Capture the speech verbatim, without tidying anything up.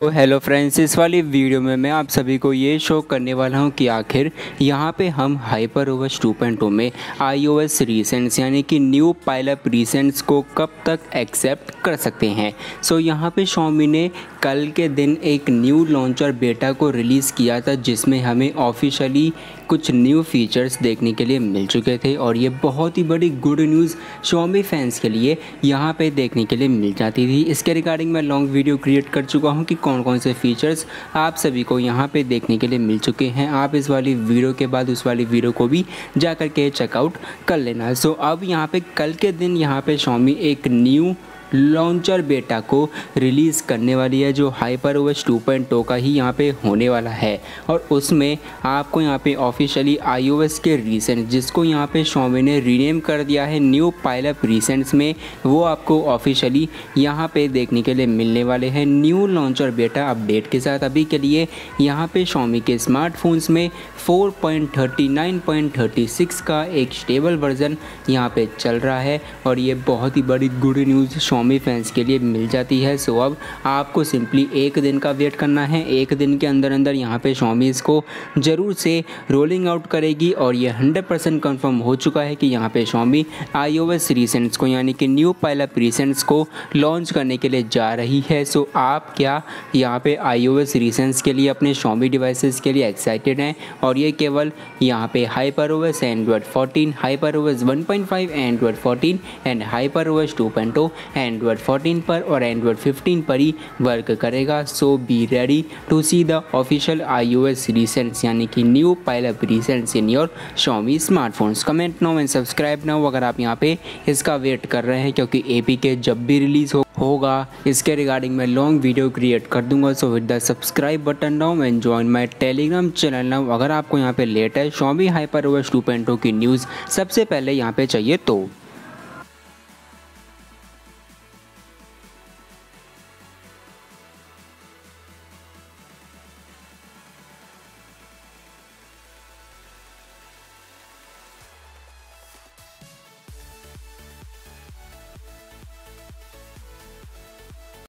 तो hello friends, इस वाली वीडियो में मैं आप सभी को ये शो करने वाला हूँ कि आखिर यहाँ पे हम हाइपरओएस टू पॉइंट ओ में आईओएस रीसेंट्स यानी कि न्यू पाइलअप रीसेंट्स को कब तक एक्सेप्ट कर सकते हैं। सो so, यहाँ पे Xiaomi ने कल के दिन एक न्यू लॉन्चर बेटा को रिलीज़ किया था जिसमें हमें ऑफिशियली कुछ न्यू फीचर्स देखने के लिए मिल चुके थे और ये बहुत ही बड़ी गुड न्यूज़ Xiaomi फैंस के लिए यहाँ पे देखने के लिए मिल जाती थी। इसके रिगार्डिंग मैं लॉन्ग वीडियो क्रिएट कर चुका हूँ कि कौन कौन से फीचर्स आप सभी को यहाँ पे देखने के लिए मिल चुके हैं। आप इस वाली वीडियो के बाद उस वाली वीडियो को भी जा कर के चेकआउट कर लेना। सो अब यहाँ पे कल के दिन यहाँ पे Xiaomi एक न्यू लॉन्चर बेटा को रिलीज़ करने वाली है जो हाइपरओएस टू पॉइंट ओ का ही यहाँ पे होने वाला है और उसमें आपको यहाँ पे ऑफिशियली आईओएस के रीसेंट जिसको यहाँ पे Xiaomi ने रीनेम कर दिया है न्यू पाइलअप रीसेंट्स में, वो आपको ऑफिशियली यहाँ पे देखने के लिए मिलने वाले हैं न्यू लॉन्चर बेटा अपडेट के साथ। अभी के लिए यहाँ पे Xiaomi के स्मार्टफोन्स में four point thirty nine point thirty six का एक स्टेबल वर्जन यहाँ पे चल रहा है और ये बहुत ही बड़ी गुड न्यूज़ Xiaomi फैंस के लिए मिल जाती है। सो अब आपको सिंपली एक दिन का वेट करना है। एक दिन के अंदर अंदर यहाँ पे Xiaomi इसको ज़रूर से रोलिंग आउट करेगी और ये हंड्रेड परसेंट कन्फर्म हो चुका है कि यहाँ पे Xiaomi आईओएस रीसेंट्स को यानी कि न्यू पाइलअप रीसेंट्स को लॉन्च करने के लिए जा रही है। सो आप क्या यहाँ पे आईओएस रीसेंट्स के लिए अपने Xiaomi डिवाइसेस के लिए एक्साइटेड हैं? और ये केवल यहाँ पे HyperOS Android fourteen, HyperOS one point five, Android fourteen and HyperOS two point O Android fourteen पर और एंड्रॉयड फिफ्टीन पर ही वर्क करेगा। So be ready to see the official iOS recents यानी कि new pile up recents in your Xiaomi smartphones. Comment now and subscribe now अगर आप यहाँ पे इसका वेट कर रहे हैं, क्योंकि एपीके जब भी रिलीज हो होगा इसके रिगार्डिंग मैं लॉन्ग वीडियो क्रिएट कर दूंगा। So with the subscribe button now and join my Telegram channel now अगर आपको यहाँ पे latest Xiaomi HyperOS two point O की न्यूज़ सबसे पहले यहाँ पे चाहिए तो।